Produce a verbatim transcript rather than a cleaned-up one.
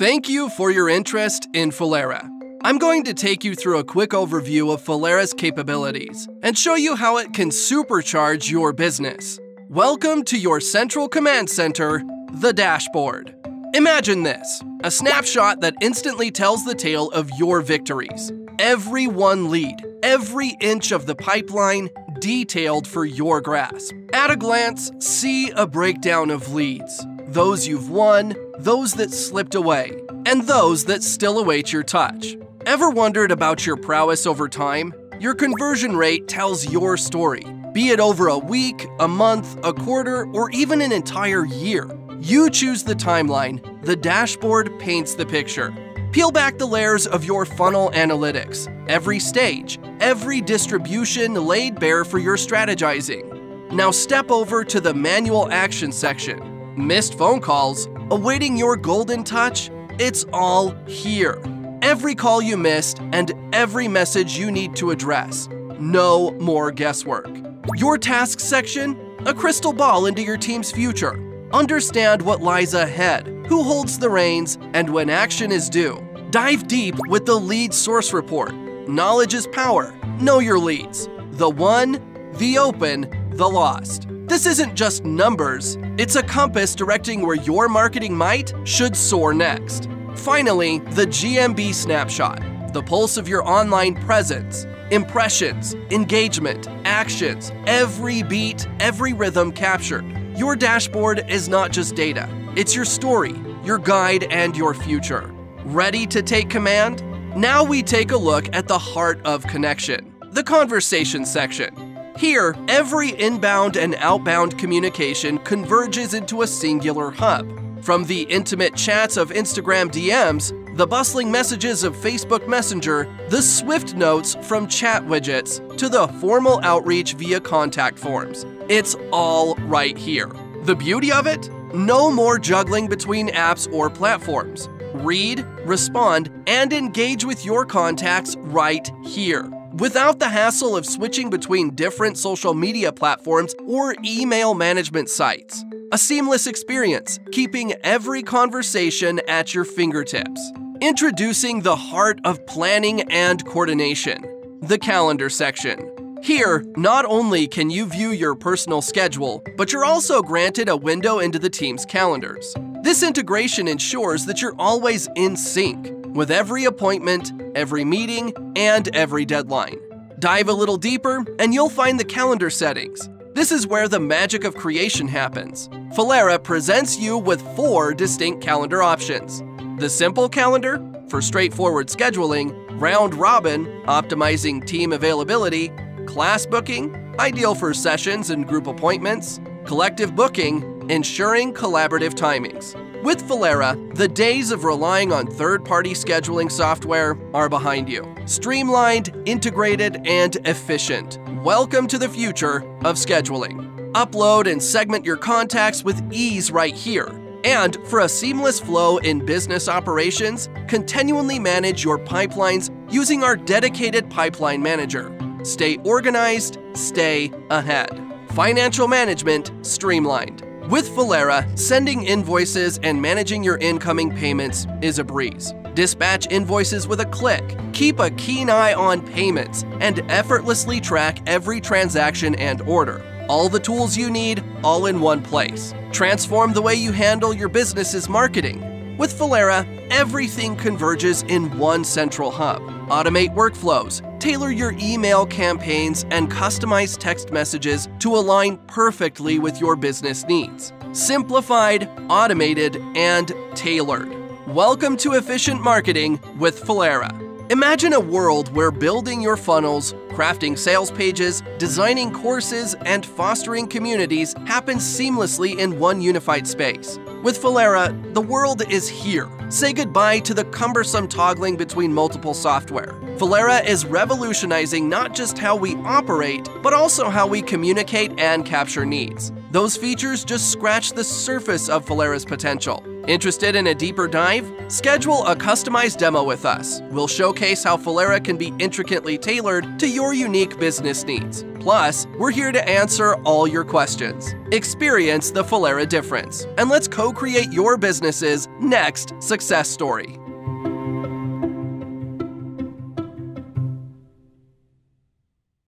Thank you for your interest in Phalera. I'm going to take you through a quick overview of Phalera's capabilities and show you how it can supercharge your business. Welcome to your central command center, the dashboard. Imagine this, a snapshot that instantly tells the tale of your victories. Every one lead, every inch of the pipeline, detailed for your grasp. At a glance, see a breakdown of leads. Those you've won, those that slipped away, and those that still await your touch. Ever wondered about your prowess over time? Your conversion rate tells your story. Be it over a week, a month, a quarter, or even an entire year. You choose the timeline, the dashboard paints the picture. Peel back the layers of your funnel analytics, every stage, every distribution laid bare for your strategizing. Now step over to the manual action section. Missed phone calls, awaiting your golden touch, it's all here. Every call you missed and every message you need to address. No more guesswork. Your tasks section, a crystal ball into your team's future. Understand what lies ahead, who holds the reins, and when action is due. Dive deep with the lead source report. Knowledge is power. Know your leads. The won, the open, the lost. This isn't just numbers, it's a compass directing where your marketing might should soar next. Finally, the G M B snapshot, the pulse of your online presence. Impressions, engagement, actions, every beat, every rhythm captured. Your dashboard is not just data, it's your story, your guide, and your future. Ready to take command? Now we take a look at the heart of connection, the conversation section. Here, every inbound and outbound communication converges into a singular hub. From the intimate chats of Instagram D Ms, the bustling messages of Facebook Messenger, the swift notes from chat widgets, to the formal outreach via contact forms. It's all right here. The beauty of it? No more juggling between apps or platforms. Read, respond, and engage with your contacts right here, without the hassle of switching between different social media platforms or email management sites. A seamless experience, keeping every conversation at your fingertips. Introducing the heart of planning and coordination, the calendar section. Here, not only can you view your personal schedule, but you're also granted a window into the team's calendars. This integration ensures that you're always in sync with every appointment, every meeting, and every deadline. Dive a little deeper and you'll find the calendar settings. This is where the magic of creation happens. Phalera presents you with four distinct calendar options. The simple calendar, for straightforward scheduling, round robin, optimizing team availability, class booking, ideal for sessions and group appointments, collective booking, ensuring collaborative timings. With Phalera, the days of relying on third-party scheduling software are behind you. Streamlined, integrated, and efficient. Welcome to the future of scheduling. Upload and segment your contacts with ease right here. And for a seamless flow in business operations, continually manage your pipelines using our dedicated pipeline manager. Stay organized, stay ahead. Financial management streamlined. With Phalera, sending invoices and managing your incoming payments is a breeze. Dispatch invoices with a click, keep a keen eye on payments, and effortlessly track every transaction and order. All the tools you need, all in one place. Transform the way you handle your business's marketing. With Phalera, everything converges in one central hub. Automate workflows, tailor your email campaigns, and customize text messages to align perfectly with your business needs. Simplified, automated, and tailored. Welcome to efficient marketing with Phalera. Imagine a world where building your funnels, crafting sales pages, designing courses, and fostering communities happens seamlessly in one unified space. With Phalera, the world is here. Say goodbye to the cumbersome toggling between multiple software. Phalera is revolutionizing not just how we operate, but also how we communicate and capture needs. Those features just scratch the surface of Phalera's potential. Interested in a deeper dive? Schedule a customized demo with us. We'll showcase how Phalera can be intricately tailored to your unique business needs. Plus, we're here to answer all your questions. Experience the Phalera difference, and let's co-create your business's next success story.